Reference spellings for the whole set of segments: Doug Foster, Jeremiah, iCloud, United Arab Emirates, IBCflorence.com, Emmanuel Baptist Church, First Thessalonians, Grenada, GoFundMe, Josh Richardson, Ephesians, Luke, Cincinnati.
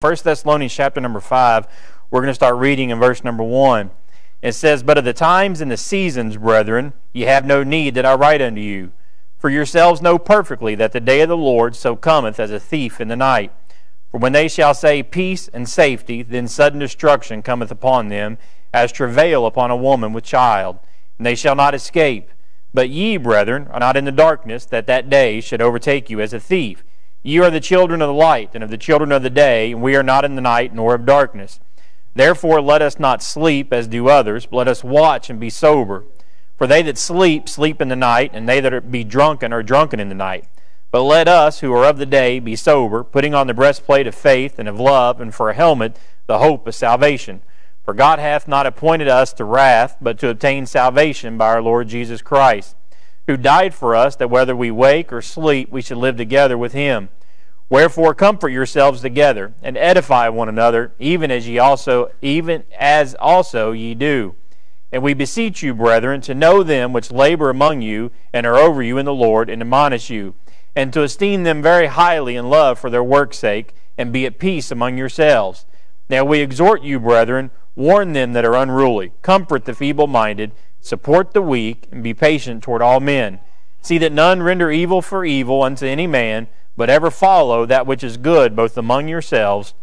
First Thessalonians chapter number 5, we're going to start reading in verse number 1. It says, "But of the times and the seasons, brethren, ye have no need that I write unto you. For yourselves know perfectly that the day of the Lord so cometh as a thief in the night. For when they shall say, Peace and safety, then sudden destruction cometh upon them, as travail upon a woman with child, and they shall not escape. But ye, brethren, are not in the darkness, that that day should overtake you as a thief. Ye are the children of the light, and of the children of the day, and we are not in the night, nor of darkness. Therefore let us not sleep as do others, but let us watch and be sober. For they that sleep, sleep in the night, and they that be drunken are drunken in the night. But let us, who are of the day, be sober, putting on the breastplate of faith and of love, and for a helmet the hope of salvation. For God hath not appointed us to wrath, but to obtain salvation by our Lord Jesus Christ, who died for us, that whether we wake or sleep, we should live together with him. Wherefore comfort yourselves together, and edify one another, even as also ye do. And we beseech you, brethren, to know them which labor among you, and are over you in the Lord, and admonish you, and to esteem them very highly in love for their work's sake, and be at peace among yourselves. Now we exhort you, brethren, warn them that are unruly, comfort the feeble-minded, support the weak, and be patient toward all men. See that none render evil for evil unto any man, but ever follow that which is good, both among yourselves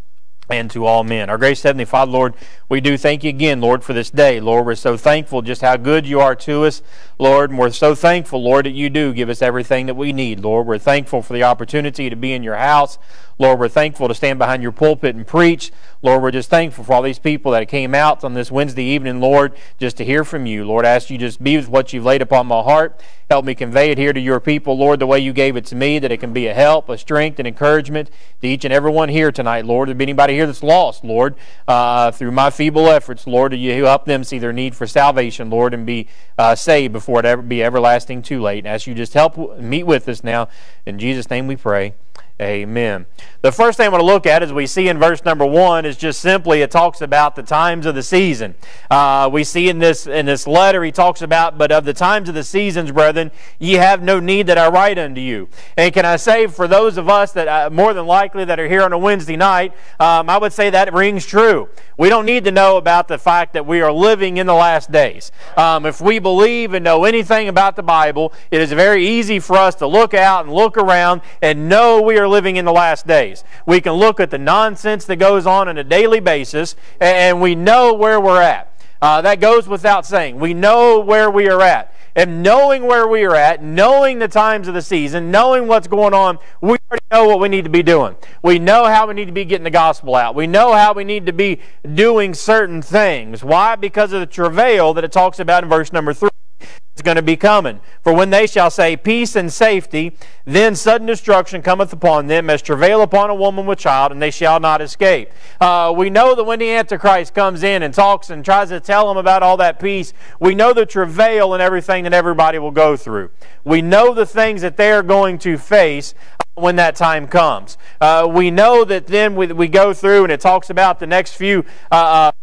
and to all men." Our gracious Heavenly Father, Lord, we do thank you again, Lord, for this day. Lord, we're so thankful just how good you are to us, Lord, and we're so thankful, Lord, that you do give us everything that we need, Lord. We're thankful for the opportunity to be in your house, Lord. We're thankful to stand behind your pulpit and preach, Lord. We're just thankful for all these people that came out on this Wednesday evening, Lord, just to hear from you, Lord. I ask you just be with what you've laid upon my heart. Help me convey it here to your people, Lord, the way you gave it to me, that it can be a help, a strength, and encouragement to each and every one here tonight, Lord. If anybody here that's lost, Lord, through my feeble efforts, Lord, you help them see their need for salvation, Lord, and be saved before it ever be everlasting too late. And I ask you just help meet with us now. In Jesus' name we pray. Amen. The first thing I want to look at, as we see in verse number 1, is just simply it talks about the times of the season. We see in this letter he talks about, "But of the times of the seasons, brethren, ye have no need that I write unto you." And can I say, for those of us that more than likely that are here on a Wednesday night, I would say that rings true. We don't need to know about the fact that we are living in the last days. If we believe and know anything about the Bible, it is very easy for us to look out and look around and know we are living in the last days. We can look at the nonsense that goes on a daily basis, and we know where we're at. That goes without saying. We know where we are at. And knowing where we are at, knowing the times of the season, knowing what's going on, we already know what we need to be doing. We know how we need to be getting the gospel out. We know how we need to be doing certain things. Why? Because of the travail that it talks about in verse number 3. It's going to be coming. "For when they shall say, Peace and safety, then sudden destruction cometh upon them, as travail upon a woman with child, and they shall not escape." We know that when the Antichrist comes in and talks and tries to tell them about all that peace, we know the travail and everything that everybody will go through. We know the things that they are going to face when that time comes. We know that then we go through, and it talks about the next few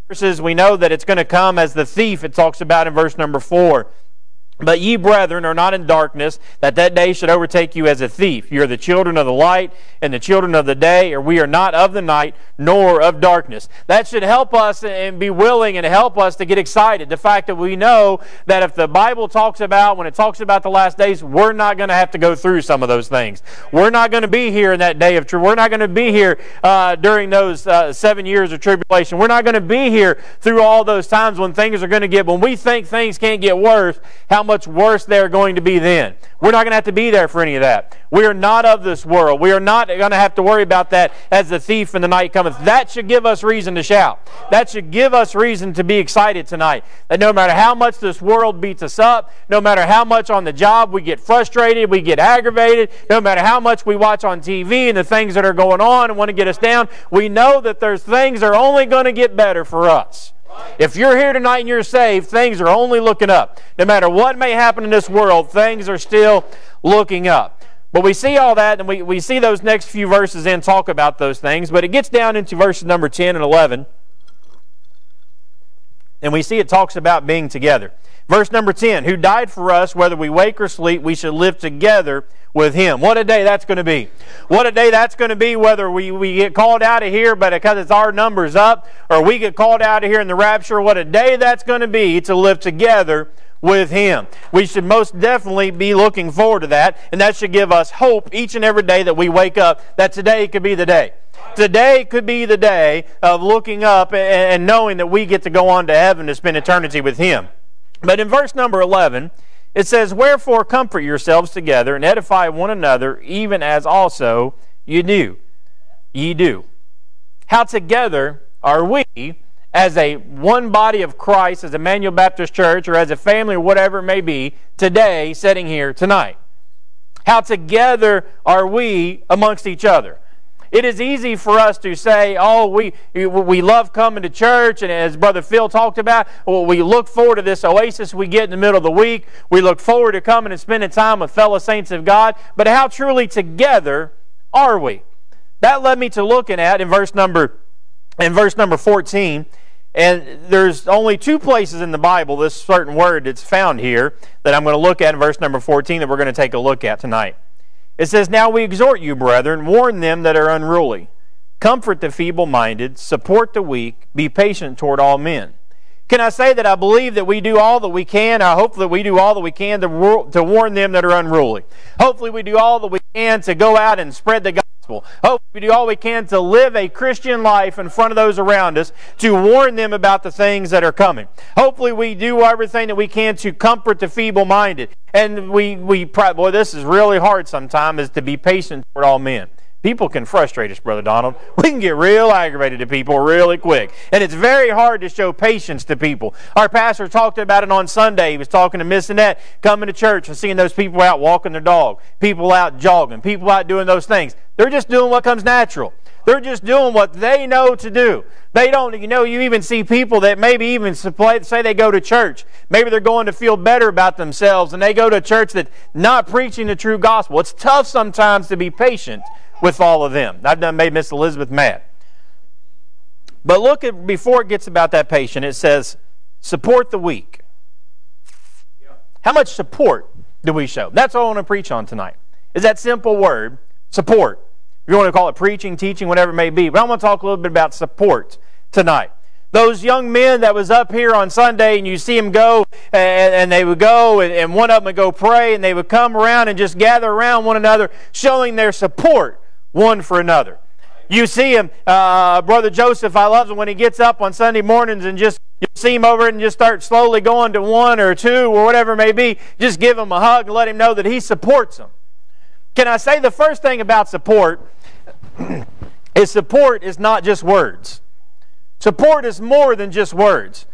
verses. We know that it's going to come as the thief. It talks about in verse number 4. "But ye, brethren, are not in darkness, that that day should overtake you as a thief. Ye are the children of the light, and the children of the day, or we are not of the night, nor of darkness." That should help us and be willing and help us to get excited. The fact that we know that if the Bible talks about, when it talks about the last days, we're not going to have to go through some of those things. We're not going to be here in that day of tribulation. We're not going to be here during those 7 years of tribulation. We're not going to be here through all those times when things are going to get, when we think things can't get worse, how much worse they're going to be then. We're not going to have to be there for any of that. We are not of this world. We are not going to have to worry about that as the thief in the night cometh. That should give us reason to shout. That should give us reason to be excited tonight. That no matter how much this world beats us up, no matter how much on the job we get frustrated, we get aggravated, no matter how much we watch on TV and the things that are going on and want to get us down, we know that there's things that are only going to get better for us. If you're here tonight and you're saved, things are only looking up. No matter what may happen in this world, things are still looking up. But we see all that, and we see those next few verses and talk about those things. But it gets down into verses number 10 and 11. And we see it talks about being together. Verse number 10, who died for us, whether we wake or sleep, we should live together with Him. What a day that's going to be. What a day that's going to be, whether we get called out of here but because it's our numbers up, or we get called out of here in the rapture. What a day that's going to be to live together with Him. We should most definitely be looking forward to that, and that should give us hope each and every day that we wake up, that today could be the day. Today could be the day of looking up and knowing that we get to go on to heaven to spend eternity with Him. But in verse number 11, it says, wherefore comfort yourselves together and edify one another, even as also you do. Ye do. How together are we as a one body of Christ, as Emmanuel Baptist Church, or as a family, or whatever it may be, today, sitting here tonight? How together are we amongst each other? It is easy for us to say, oh, we love coming to church, and as Brother Phil talked about, well, we look forward to this oasis we get in the middle of the week. We look forward to coming and spending time with fellow saints of God. But how truly together are we? That led me to looking at in verse number 14, and there's only two places in the Bible this certain word that's found here that I'm going to look at in verse number 14 that we're going to take a look at tonight. It says, now we exhort you, brethren, warn them that are unruly. Comfort the feeble-minded, support the weak, be patient toward all men. Can I say that I believe that we do all that we can? I hope that we do all that we can to warn them that are unruly. Hopefully we do all that we can to go out and spread the gospel. Hopefully we do all we can to live a Christian life in front of those around us, to warn them about the things that are coming. Hopefully we do everything that we can to comfort the feeble-minded. And boy, this is really hard sometimes, is to be patient toward all men. People can frustrate us, Brother Donald. We can get real aggravated to people really quick. And it's very hard to show patience to people. Our pastor talked about it on Sunday. He was talking to Miss Annette, coming to church and seeing those people out walking their dog, people out jogging, people out doing those things. They're just doing what comes natural. They're just doing what they know to do. They don't, you even see people that maybe even say they go to church. Maybe they're going to feel better about themselves, and they go to a church that's not preaching the true gospel. It's tough sometimes to be patient with all of them. I've done made Miss Elizabeth mad. But look at, before it gets about that patient, it says, support the weak. How much support do we show? That's all I want to preach on tonight, is that simple word, support. You want to call it preaching, teaching, whatever it may be. But I want to talk a little bit about support tonight. Those young men that was up here on Sunday, and you see them go, and they would go, and one of them would go pray, and they would come around and just gather around one another, showing their support one for another. You see him, Brother Joseph, I love him when he gets up on Sunday mornings and just, you see him over and just start slowly going to one or two or whatever it may be. Just give him a hug and let him know that he supports him. Can I say the first thing about support is support is not just words. Support is more than just words.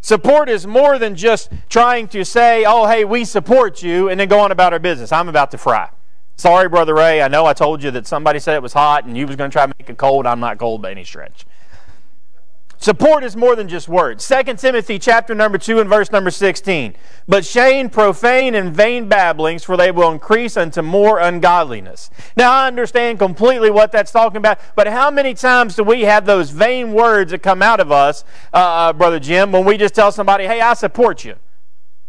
Support is more than just trying to say, oh, hey, we support you, and then go on about our business. I'm about to fry. Sorry, Brother Ray, I know I told you that somebody said it was hot and you was going to try to make it cold. I'm not cold by any stretch. Support is more than just words. 2 Timothy chapter number 2 and verse number 16. But shame, profane, and vain babblings, for they will increase unto more ungodliness. Now I understand completely what that's talking about, but how many times do we have those vain words that come out of us, Brother Jim, when we just tell somebody, hey, I support you,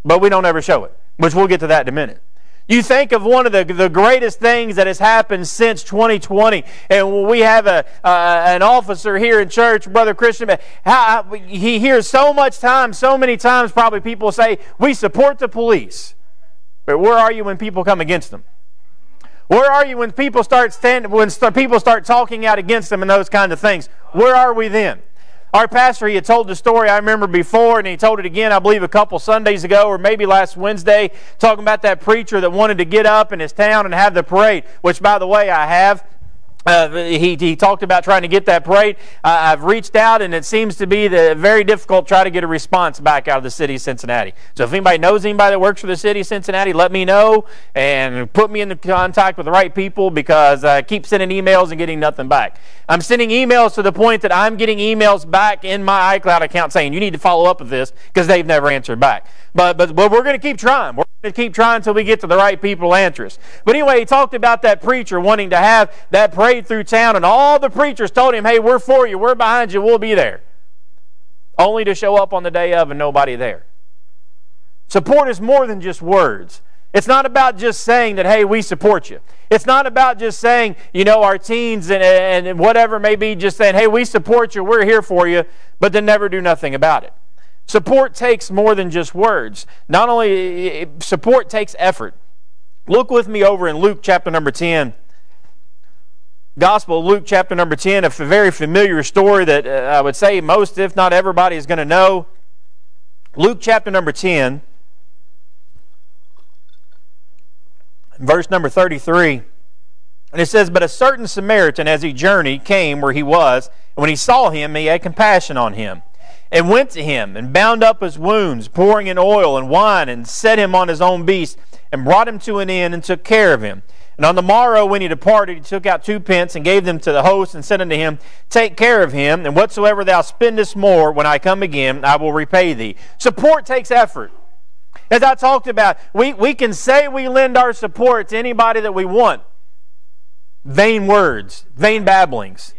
but we don't ever show it, which we'll get to that in a minute. You think of one of the greatest things that has happened since 2020, and we have an officer here in church, Brother Christian. He hears so many times probably people say, we support the police. But where are you when people come against them? Where are you when people start talking out against them and those kind of things? Where are we then? Our pastor, he had told the story, I remember before, and he told it again, I believe a couple Sundays ago or maybe last Wednesday, talking about that preacher that wanted to get up in his town and have the parade, which, by the way, I have. He talked about trying to get that parade. I've reached out, and it seems to be very difficult to try to get a response back out of the city of Cincinnati. So if anybody knows anybody that works for the city of Cincinnati, let me know and put me in contact with the right people, because I keep sending emails and getting nothing back. I'm sending emails to the point that I'm getting emails back in my iCloud account saying, you need to follow up with this, because they've never answered back. But we're going to keep trying. We're going to keep trying until we get to the right people to answer us. But anyway, he talked about that preacher wanting to have that parade through town, and all the preachers told him, hey, we're for you, we're behind you, we'll be there. only to show up on the day of and nobody there. Support is more than just words. It's not about just saying that, hey, we support you. It's not about just saying, you know, our teens and whatever may be, just saying, hey, we support you, we're here for you, but then never do nothing about it. Support takes more than just words. Not only, support takes effort. Look with me over in Luke chapter number 10. Gospel of Luke chapter number 10, a very familiar story that I would say most, if not everybody, is going to know. Luke chapter number 10. Verse number 33, and it says, "But a certain Samaritan, as he journeyed, came where he was, and when he saw him, he had compassion on him, and went to him, and bound up his wounds, pouring in oil and wine, and set him on his own beast, and brought him to an inn, and took care of him. And on the morrow, when he departed, he took out 2 pence, and gave them to the host, and said unto him, Take care of him, and whatsoever thou spendest more, when I come again, I will repay thee." Support takes effort. As I talked about, we can say we lend our support to anybody that we want. Vain words, vain babblings.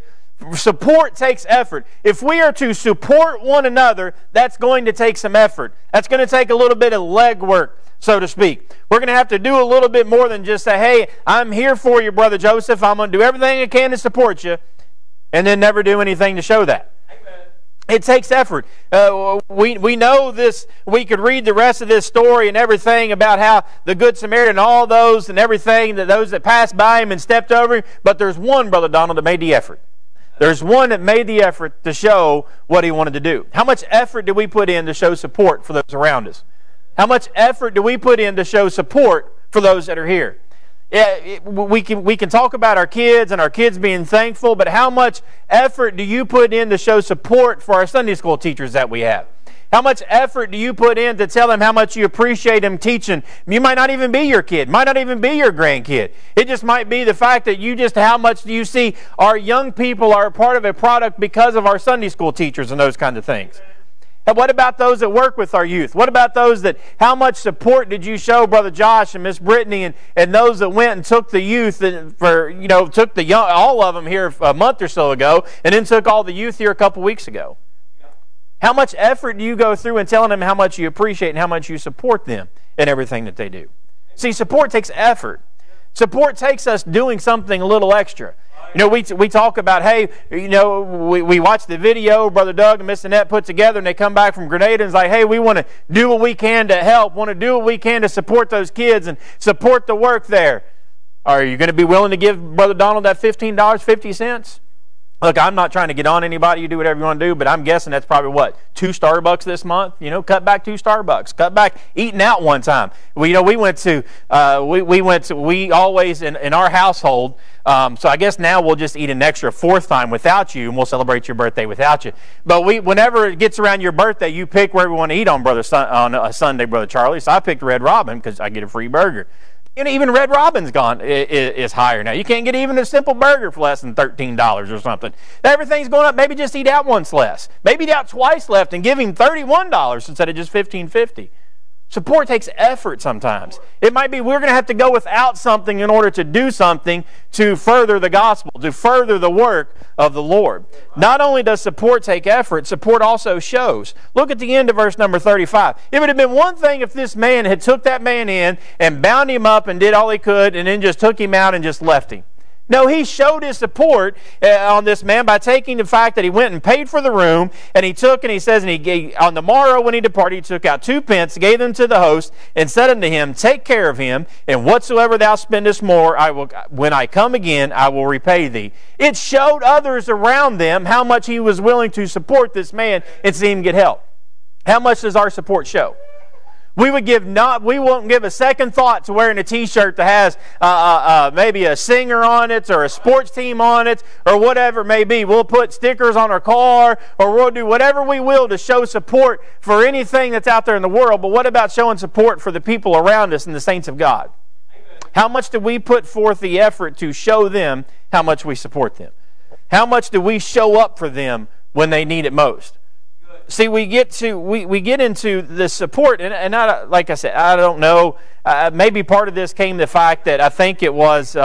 Support takes effort. If we are to support one another, that's going to take some effort. That's going to take a little bit of legwork, so to speak. We're going to have to do a little bit more than just say, hey, I'm here for you, Brother Joseph. I'm going to do everything I can to support you, and then never do anything to show that. It takes effort. We know this. We could read the rest of this story and everything about how the Good Samaritan and all those and everything, that those that passed by him and stepped over him. But there's one, Brother Donald, that made the effort. There's one that made the effort to show what he wanted to do. How much effort do we put in to show support for those around us? How much effort do we put in to show support for those that are here? Yeah, we can talk about our kids and our kids being thankful, but how much effort do you put in to show support for our Sunday school teachers that we have? How much effort do you put in to tell them how much you appreciate them teaching? You might not even be your kid, might not even be your grandkid. It just might be the fact that you just, how much do you see our young people are a part of a product because of our Sunday school teachers and those kinds of things. And what about those that work with our youth? What about those that, how much support did you show Brother Josh and Miss Brittany and those that went and took the youth and took the young, all of them here a month or so ago, and then took all the youth here a couple weeks ago? How much effort do you go through in telling them how much you appreciate and how much you support them in everything that they do? See, support takes effort. Support takes us doing something a little extra. You know, we talk about, hey, you know, we watch the video Brother Doug and Miss Annette put together, and they come back from Grenada and it's like, hey, we want to do what we can to help, want to do what we can to support those kids and support the work there. Are you going to be willing to give Brother Donald that $15.50? Look, I'm not trying to get on anybody. You do whatever you want to do, but I'm guessing that's probably, what, 2 Starbucks this month? You know, cut back 2 Starbucks. Cut back eating out one time. We, you know, we always, in our household, so I guess now we'll just eat an extra 4th time without you, and we'll celebrate your birthday without you. But whenever it gets around your birthday, you pick where we want to eat on a Sunday, Brother Charlie. So I picked Red Robin because I get a free burger. And even Red Robin's gone is higher now. You can't get even a simple burger for less than $13 or something. Everything's going up. Maybe just eat out once less. Maybe eat out twice left and give him $31 instead of just $15.50. Support takes effort sometimes. It might be we're going to have to go without something in order to do something to further the gospel, to further the work of the Lord. Not only does support take effort, support also shows. Look at the end of verse number 35. It would have been one thing if this man had took that man in and bound him up and did all he could and then just took him out and just left him. No, he showed his support on this man by taking the fact that he went and paid for the room, and he took, and he says, and he gave, on the morrow when he departed, he took out 2 pence, gave them to the host, and said unto him, Take care of him, and whatsoever thou spendest more, when I come again, I will repay thee. It showed others around them how much he was willing to support this man and see him get help. How much does our support show? We won't give a second thought to wearing a T-shirt that has maybe a singer on it or a sports team on it or whatever it may be. We'll put stickers on our car, or we'll do whatever we will to show support for anything that's out there in the world. But what about showing support for the people around us and the saints of God? How much do we put forth the effort to show them how much we support them? How much do we show up for them when they need it most? See, we get into the support, and I, like I said, I don't know. Maybe part of this came the fact that I think it was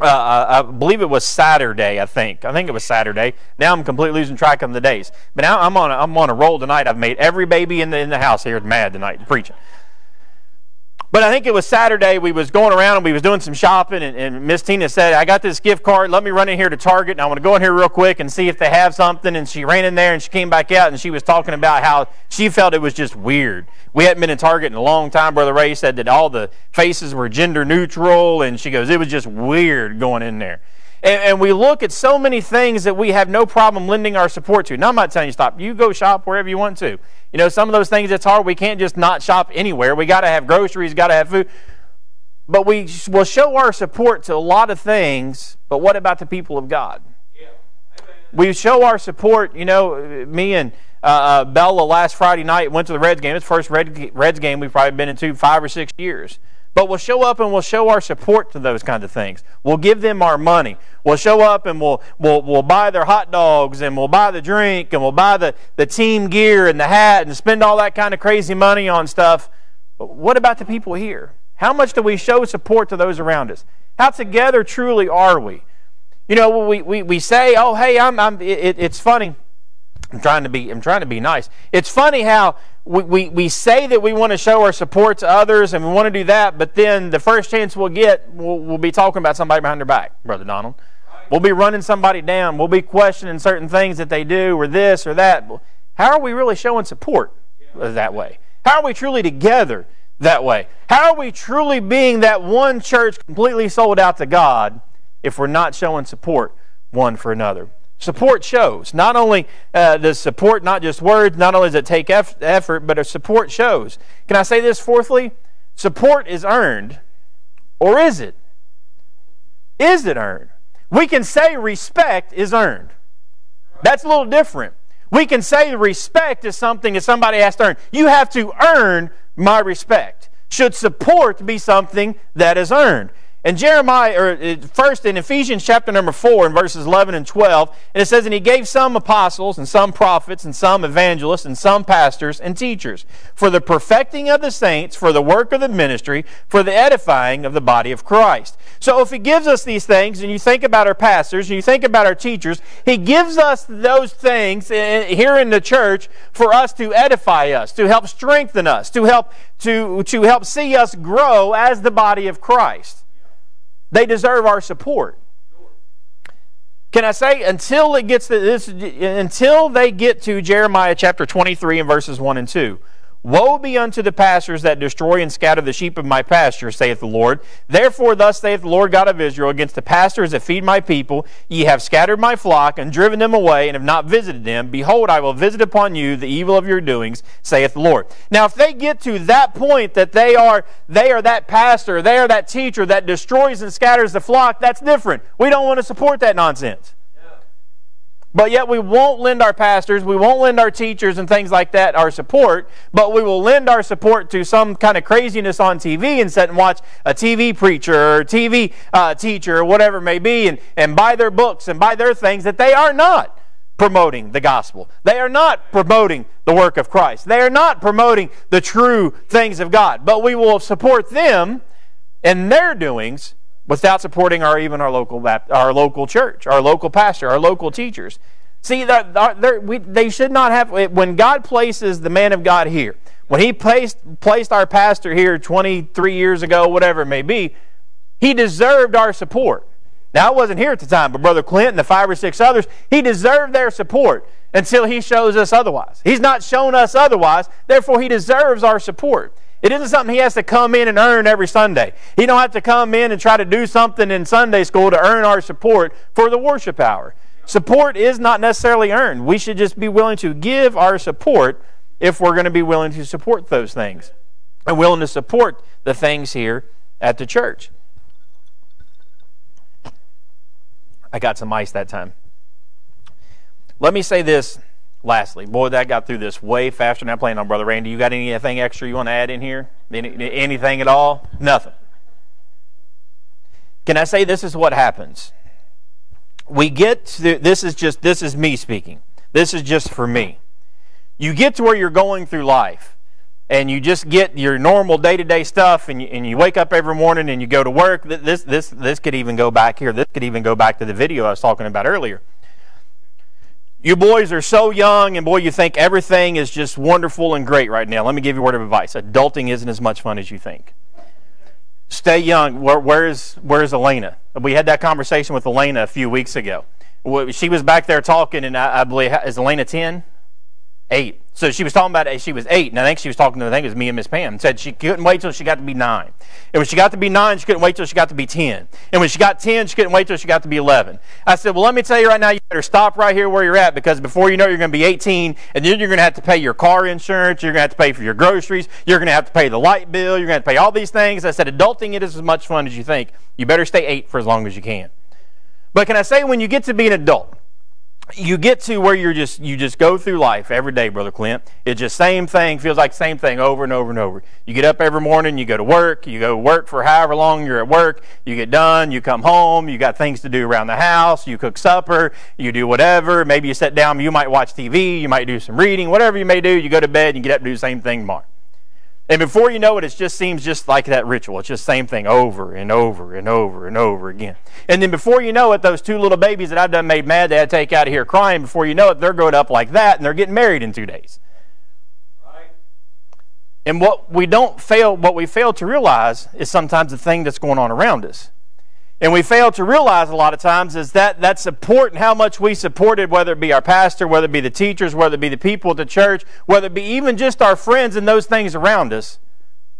I believe it was Saturday, I think it was Saturday. Now I'm completely losing track of the days. But now I'm on a roll tonight. I've made every baby in the house here mad tonight preaching. But I think it was Saturday. We was going around and we was doing some shopping, and Miss Tina said, I got this gift card. Let me run in here to Target, and I want to go in here real quick and see if they have something. And she ran in there, and she came back out, and she was talking about how she felt it was just weird. We hadn't been in Target in a long time. Brother Ray said that all the faces were gender neutral, and she goes, it was just weird going in there. And we look at so many things that we have no problem lending our support to. Now, I'm not telling you stop. You go shop wherever you want to. You know, some of those things, it's hard. We can't just not shop anywhere. We got to have groceries, got to have food. But we will show our support to a lot of things, but what about the people of God? Yeah. We show our support, you know, me and Bella last Friday night went to the Reds game. It's the first Reds game we've probably been into 5 or 6 years. But we'll show up and we'll show our support to those kinds of things. We'll give them our money. We'll show up and we'll buy their hot dogs, and we'll buy the drink, and we'll buy the team gear and the hat, and spend all that kind of crazy money on stuff. But what about the people here? How much do we show support to those around us? How together truly are we? You know, we say, oh, hey, it's funny. I'm trying to be nice. It's funny how we say that we want to show our support to others and we want to do that, but then the first chance we'll get, we'll be talking about somebody behind their back, Brother Donald. We'll be running somebody down. We'll be questioning certain things that they do or this or that. How are we really showing support that way? How are we truly together that way? How are we truly being that one church completely sold out to God if we're not showing support one for another? Support shows. Not only does support, not just words, not only does it take effort, but a support shows. Can I say this fourthly? Support is earned, or is it? Is it earned? We can say respect is earned. That's a little different. We can say respect is something that somebody has to earn. You have to earn my respect. Should support be something that is earned? And first in Ephesians chapter number 4 in verses 11 and 12, and it says, and he gave some apostles and some prophets and some evangelists and some pastors and teachers for the perfecting of the saints, for the work of the ministry, for the edifying of the body of Christ. So if he gives us these things, and you think about our pastors, and you think about our teachers, he gives us those things here in the church for us to edify us, to help strengthen us, to help see us grow as the body of Christ. They deserve our support. Can I say, until they get to Jeremiah chapter 23 and verses 1 and 2. Woe be unto the pastors that destroy and scatter the sheep of my pasture, saith the Lord. Therefore thus saith the Lord God of Israel, against the pastors that feed my people, ye have scattered my flock, and driven them away, and have not visited them. Behold, I will visit upon you the evil of your doings, saith the Lord. Now if they get to that point that they are that pastor, they are that teacher that destroys and scatters the flock, that's different. We don't want to support that nonsense. But yet we won't lend our pastors, we won't lend our teachers and things like that our support, but we will lend our support to some kind of craziness on TV and sit and watch a TV preacher or a TV teacher or whatever it may be, and buy their books and buy their things that they are not promoting the gospel. They are not promoting the work of Christ. They are not promoting the true things of God. But we will support them in their doings without supporting our local church, our local pastor, our local teachers. See, they should not have. When God places the man of God here, when He placed our pastor here 23 years ago, whatever it may be, he deserved our support. Now, I wasn't here at the time, but Brother Clint and the 5 or 6 others, he deserved their support until he shows us otherwise. He's not shown us otherwise, therefore he deserves our support. It isn't something he has to come in and earn every Sunday. He don't have to come in and try to do something in Sunday school to earn our support for the worship hour. Support is not necessarily earned. We should just be willing to give our support if we're going to be willing to support those things and willing to support the things here at the church. I got some ice that time. Let me say this. Lastly, boy, that got through this way faster than I planned on. Brother Randy, you got anything extra you want to add in here? Anything at all? Nothing. Can I say this is what happens? We get to, this is me speaking. This is just for me. You get to where you're going through life, and you just get your normal day-to-day stuff, and you wake up every morning and you go to work, this could even go back here. This could even go back to the video I was talking about earlier. You boys are so young, and boy, you think everything is just wonderful and great right now. Let me give you a word of advice. Adulting isn't as much fun as you think. Stay young. Where's Elena? We had that conversation with Elena a few weeks ago. She was back there talking, and I believe, is Elena 10? 8. So she was talking about, she was 8, and I think she was talking to, I think it was me and Miss Pam, and said she couldn't wait till she got to be 9. And when she got to be 9, she couldn't wait till she got to be 10. And when she got 10, she couldn't wait till she got to be 11. I said, well, let me tell you right now, you better stop right here where you're at, because before you know it, you're going to be 18, and then you're going to have to pay your car insurance, you're going to have to pay for your groceries, you're going to have to pay the light bill, you're going to have to pay all these things. I said, adulting it is as much fun as you think. You better stay 8 for as long as you can. But can I say, when you get to be an adult, you get to where you just go through life every day, Brother Clint. It's just same thing, feels like same thing over and over and over. You get up every morning, you go to work for however long you're at work, you get done, you come home, you got things to do around the house, you cook supper, you do whatever, maybe you sit down, you might watch TV, you might do some reading, whatever you may do, you go to bed, you get up and do the same thing tomorrow. And before you know it, it just seems just like that ritual. It's just the same thing over and over and over and over again. And then before you know it, those two little babies that I've done made mad that I take out of here crying, before you know it, they're growing up like that, and they're getting married in 2 days. Right. And what we fail to realize is sometimes the thing that's going on around us. And we fail to realize a lot of times is that support and how much we supported, whether it be our pastor, whether it be the teachers, whether it be the people at the church, whether it be even just our friends and those things around us,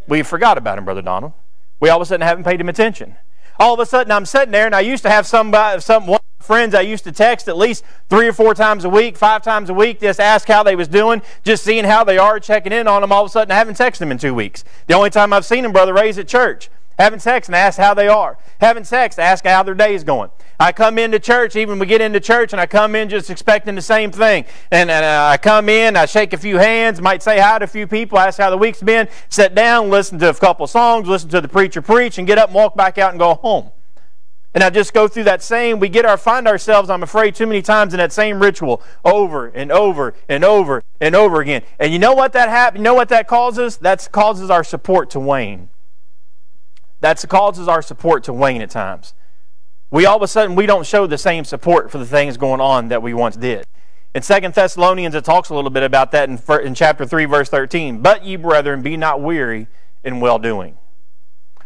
we forgot about him, Brother Donald. We all of a sudden haven't paid him attention. All of a sudden I'm sitting there, and I used to have one of my friends I used to text at least 3 or 4 times a week, 5 times a week, just ask how they was doing, just seeing how they are, checking in on them. All of a sudden I haven't texted them in 2 weeks. The only time I've seen them, Brother Ray's at church. Having sex and ask how they are. Having sex, ask how their day is going. I come into church, even we get into church, and I come in just expecting the same thing. And I come in, I shake a few hands, might say hi to a few people, ask how the week's been, sit down, listen to a couple songs, listen to the preacher preach, and get up and walk back out and go home. And I just go through that same, find ourselves, I'm afraid, too many times in that same ritual over and over and over and over again. And you know what that happens? You know what that causes? That causes our support to wane. That causes our support to wane at times. We all of a sudden, we don't show the same support for the things going on that we once did. In 2 Thessalonians, it talks a little bit about that in chapter 3, verse 13. But ye brethren, be not weary in well-doing.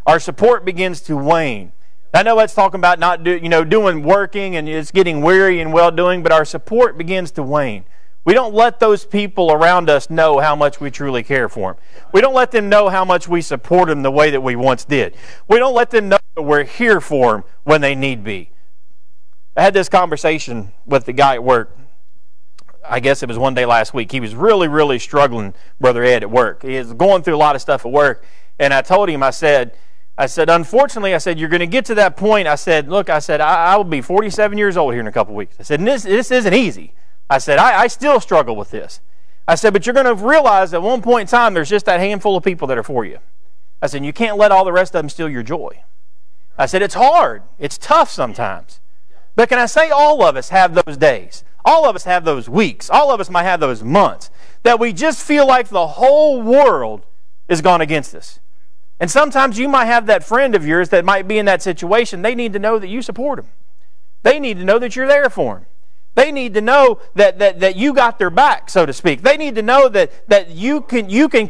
Our support begins to wane. I know that's talking about doing working, and it's getting weary and well-doing, but our support begins to wane. We don't let those people around us know how much we truly care for them. We don't let them know how much we support them the way that we once did. We don't let them know that we're here for them when they need be. I had this conversation with the guy at work. I guess it was one day last week. He was really, really struggling, Brother Ed, at work. He was going through a lot of stuff at work. And I told him, I said, unfortunately, I said, you're going to get to that point. I said, look, I said, I will be 47 years old here in a couple weeks. I said, and this isn't easy. I said, I still struggle with this. I said, but you're going to realize at one point in time there's just that handful of people that are for you. I said, and you can't let all the rest of them steal your joy. I said, it's hard. It's tough sometimes. But can I say all of us have those days? All of us have those weeks. All of us might have those months that we just feel like the whole world is gone against us. And sometimes you might have that friend of yours that might be in that situation. They need to know that you support them. They need to know that you're there for them. They need to know that you got their back, so to speak. They need to know that they can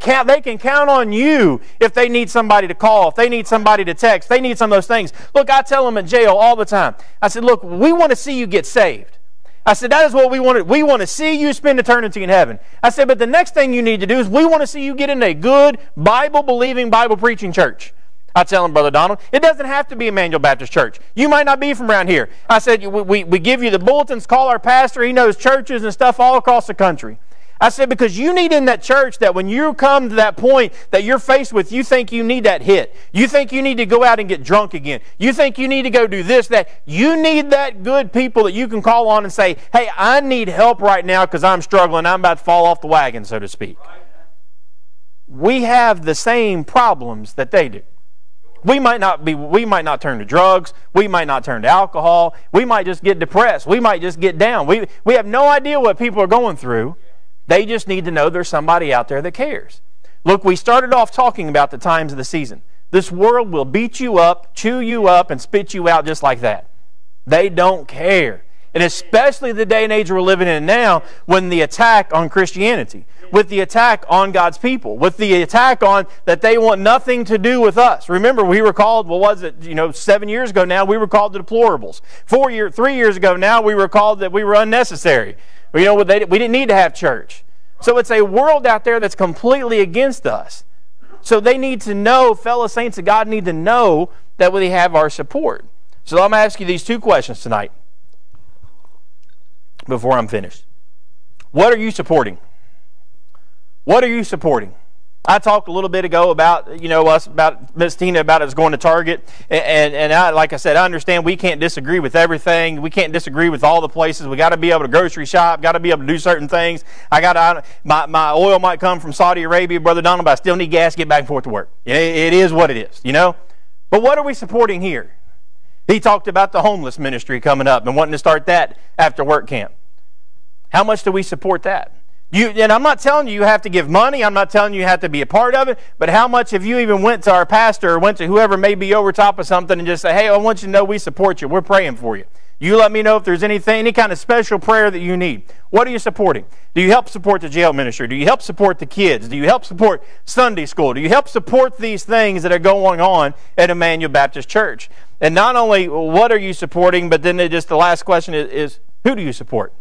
count on you if they need somebody to call, if they need somebody to text, they need some of those things. Look, I tell them in jail all the time. I said, look, we want to see you get saved. I said, that is what we wanted. We want to see you spend eternity in heaven. I said, but the next thing you need to do is we want to see you get in a good Bible-believing, Bible-preaching church. I tell him, Brother Donald, it doesn't have to be Emmanuel Baptist Church. You might not be from around here. I said, we give you the bulletins, call our pastor. He knows churches and stuff all across the country. I said, because you need in that church that when you come to that point that you're faced with, you think you need that hit. You think you need to go out and get drunk again. You think you need to go do this, that. You need that good people that you can call on and say, hey, I need help right now because I'm struggling. I'm about to fall off the wagon, so to speak. We have the same problems that they do. We might not turn to drugs. We might not turn to alcohol. We might just get depressed. We might just get down. We have no idea what people are going through. They just need to know there's somebody out there that cares. Look, we started off talking about the times of the season. This world will beat you up, chew you up, and spit you out just like that. They don't care. And especially the day and age we're living in now, when the attack on Christianity, with the attack on God's people, with the attack on that they want nothing to do with us. Remember, we were called, what was it, 7 years ago now, we were called the deplorables. 3 years ago now, we were called that we were unnecessary. We didn't need to have church. So it's a world out there that's completely against us. So they need to know, fellow saints of God need to know that we have our support. So I'm going to ask you these two questions tonight before I'm finished. What are you supporting? What are you supporting? I talked a little bit ago about, Miss Tina, about us going to Target. And I, like I said, I understand we can't disagree with everything. We can't disagree with all the places. We got to be able to grocery shop, got to be able to do certain things. My oil might come from Saudi Arabia, Brother Donald, but I still need gas to get back and forth to work. It is what it is, But what are we supporting here? He talked about the homeless ministry coming up and wanting to start that after work camp. How much do we support that? And I'm not telling you have to give money. I'm not telling you have to be a part of it. But how much have you even went to our pastor or went to whoever may be over top of something and just say, hey, I want you to know we support you. We're praying for you. You let me know if there's any kind of special prayer that you need. What are you supporting? Do you help support the jail ministry? Do you help support the kids? Do you help support Sunday school? Do you help support these things that are going on at Emmanuel Baptist Church? And not only what are you supporting, but then just the last question is who do you support?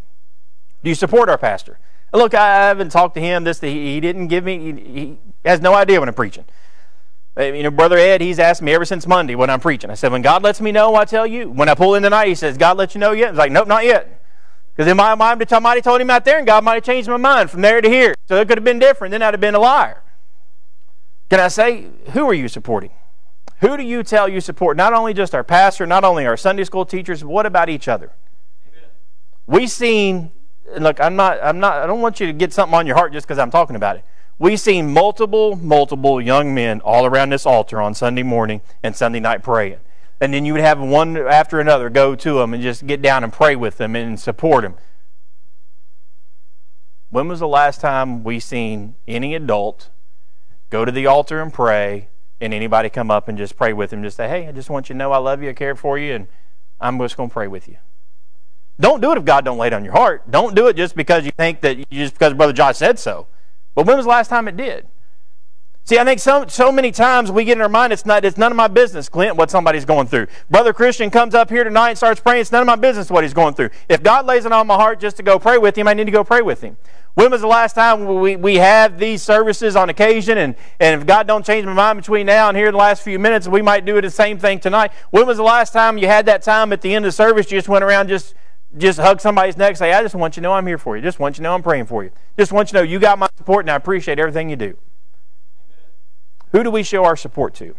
Do you support our pastor? Look, I haven't talked to him. He didn't give me. He has no idea when I'm preaching. Brother Ed, he's asked me ever since Monday when I'm preaching. I said, when God lets me know, I tell you. When I pull in tonight, he says, God let you know yet? I was like, nope, not yet. Because in my mind, I might have told him out there, and God might have changed my mind from there to here. So it could have been different. Then I'd have been a liar. Can I say, who are you supporting? Who do you tell you support? Not only just our pastor, not only our Sunday school teachers, but what about each other? Amen. We've seen... And look, I don't want you to get something on your heart just because I'm talking about it. We've seen multiple young men all around this altar on Sunday morning and Sunday night praying. And then you would have one after another go to them and just get down and pray with them and support them. When was the last time we seen any adult go to the altar and pray and anybody come up and just pray with them, just say, hey, I just want you to know I love you, I care for you, and I'm just going to pray with you? Don't do it if God don't lay it on your heart. Don't do it just because you think that, just because Brother Josh said so. But when was the last time it did? See, I think so many times we get in our mind, it's none of my business, Clint, what somebody's going through. Brother Christian comes up here tonight and starts praying, it's none of my business what he's going through. If God lays it on my heart just to go pray with him, I need to go pray with him. When was the last time we have these services on occasion, and if God don't change my mind between now and here in the last few minutes, we might do the same thing tonight. When was the last time you had that time at the end of the service, you just went around just hug somebody's neck and say, I just want you to know I'm here for you. Just want you to know I'm praying for you. Just want you to know you got my support and I appreciate everything you do. Who do we show our support to?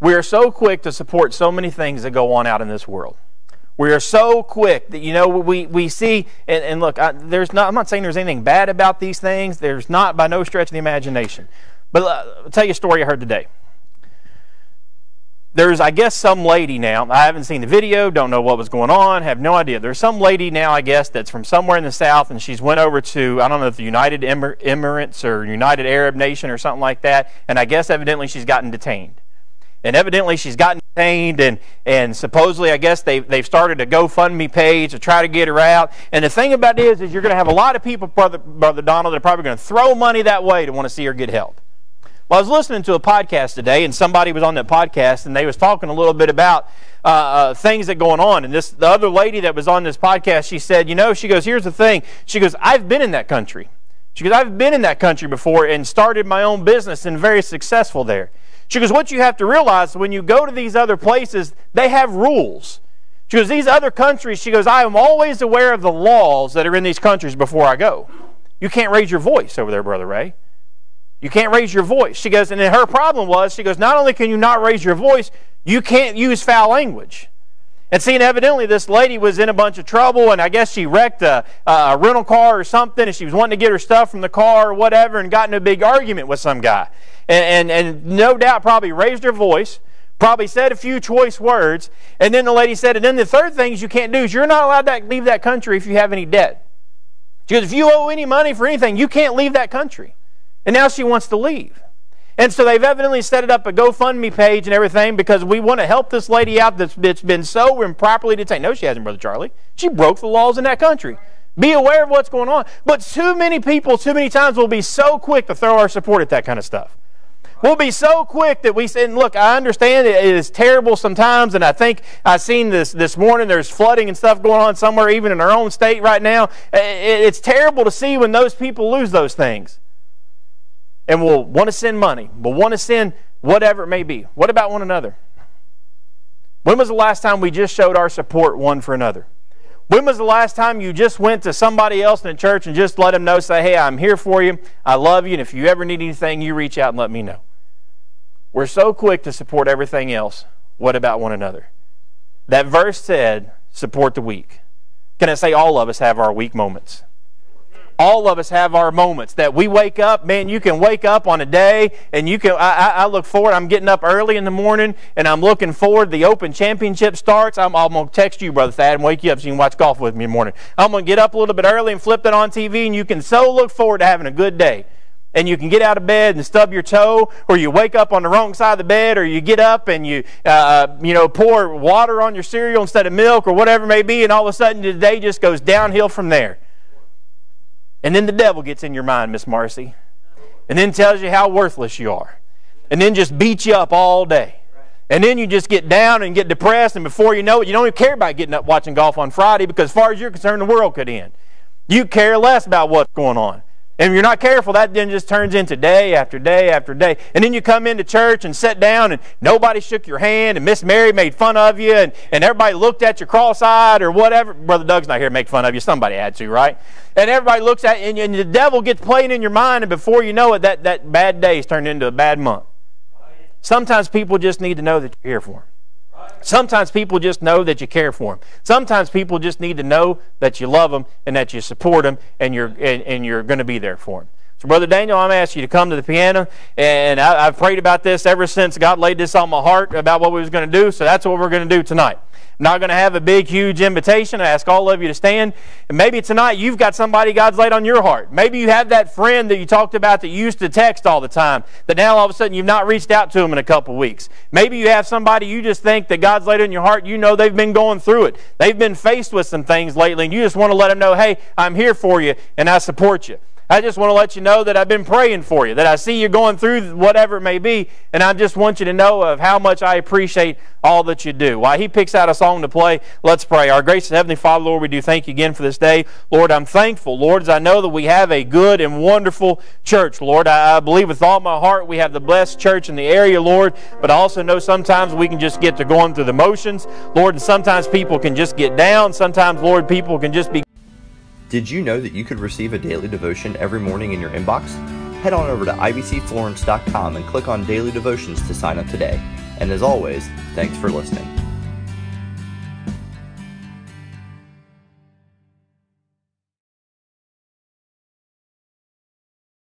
We are so quick to support so many things that go on out in this world. We are so quick that, we see, and look, I'm not saying there's anything bad about these things. There's not by no stretch of the imagination. But I'll tell you a story I heard today. There's, I guess, some lady now. I haven't seen the video, don't know what was going on, have no idea. There's some lady now, I guess, that's from somewhere in the South, and she's went over to, I don't know if the United Emirates or United Arab Nation or something like that, and I guess evidently she's gotten detained. And evidently she's gotten detained, and supposedly, I guess, they've started a GoFundMe page to try to get her out. And the thing about it is you're going to have a lot of people, Brother Donald, that are probably going to throw money that way to want to see her get help. Well, I was listening to a podcast today, and somebody was on that podcast, and they was talking a little bit about things that going on. And the other lady that was on this podcast, she said, she goes, here's the thing. She goes, I've been in that country. She goes, I've been in that country before and started my own business and very successful there. She goes, what you have to realize when you go to these other places, they have rules. She goes, these other countries, she goes, I am always aware of the laws that are in these countries before I go. You can't raise your voice over there, Brother Ray. You can't raise your voice. She goes, and then her problem was, she goes, not only can you not raise your voice, you can't use foul language. And see, and evidently this lady was in a bunch of trouble, and I guess she wrecked a rental car or something, and she was wanting to get her stuff from the car or whatever, and got in a big argument with some guy. And no doubt probably raised her voice, probably said a few choice words, and then the lady said, and then the third thing is you can't do is you're not allowed to leave that country if you have any debt. She goes, if you owe any money for anything, you can't leave that country. And now she wants to leave. And so they've evidently set it up a GoFundMe page and everything because we want to help this lady out that's been so improperly detained. No, she hasn't, Brother Charlie. She broke the laws in that country. Be aware of what's going on. But too many people, too many times, will be so quick to throw our support at that kind of stuff. We'll be so quick that we say, and look, I understand it is terrible sometimes, and I think I've seen this morning, there's flooding and stuff going on somewhere, even in our own state right now. It's terrible to see when those people lose those things. And we'll want to send money. We'll want to send whatever it may be. What about one another? When was the last time we just showed our support one for another? When was the last time you just went to somebody else in the church and just let them know, say, hey, I'm here for you, I love you, and if you ever need anything, you reach out and let me know? We're so quick to support everything else. What about one another? That verse said, support the weak. Can I say all of us have our weak moments? All of us have our moments that we wake up. Man, you can wake up on a day, and you can. I look forward. I'm getting up early in the morning, and I'm looking forward. The Open Championship starts. I'm going to text you, Brother Thad, and wake you up so you can watch golf with me in the morning. I'm going to get up a little bit early and flip that on TV, and you can so look forward to having a good day. And you can get out of bed and stub your toe, or you wake up on the wrong side of the bed, or you get up and you pour water on your cereal instead of milk or whatever it may be, and all of a sudden the day just goes downhill from there. And then the devil gets in your mind, Miss Marcy, and then tells you how worthless you are, and then just beats you up all day. And then you just get down and get depressed, and before you know it, you don't even care about getting up watching golf on Friday because as far as you're concerned, the world could end. You care less about what's going on. And if you're not careful, that then just turns into day after day after day. And then you come into church and sit down, and nobody shook your hand, and Miss Mary made fun of you, and everybody looked at you cross-eyed or whatever. Brother Doug's not here to make fun of you. Somebody had to, right? And everybody looks at you, and the devil gets playing in your mind, and before you know it, that bad day's turned into a bad month. Sometimes people just need to know that you're here for them. Sometimes people just know that you care for them. Sometimes people just need to know that you love them and that you support them and you're going to be there for them. So, Brother Daniel, I'm asking you to come to the piano, and I've prayed about this ever since God laid this on my heart about what we was going to do, so that's what we're going to do tonight. I'm not going to have a big, huge invitation. I ask all of you to stand. And maybe tonight you've got somebody God's laid on your heart. Maybe you have that friend that you talked about that you used to text all the time, that now all of a sudden you've not reached out to them in a couple weeks. Maybe you have somebody you just think that God's laid on your heart. You know they've been going through it. They've been faced with some things lately, and you just want to let them know, hey, I'm here for you, and I support you. I just want to let you know that I've been praying for you, that I see you going through whatever it may be, and I just want you to know of how much I appreciate all that you do. While he picks out a song to play, let's pray. Our gracious Heavenly Father, Lord, we do thank you again for this day. Lord, I'm thankful, Lord, as I know that we have a good and wonderful church, Lord. I believe with all my heart we have the blessed church in the area, Lord, but I also know sometimes we can just get to going through the motions, Lord, and sometimes people can just get down. Sometimes, Lord, people can just be... Did you know that you could receive a daily devotion every morning in your inbox? Head on over to IBCflorence.com and click on Daily Devotions to sign up today. And as always, thanks for listening.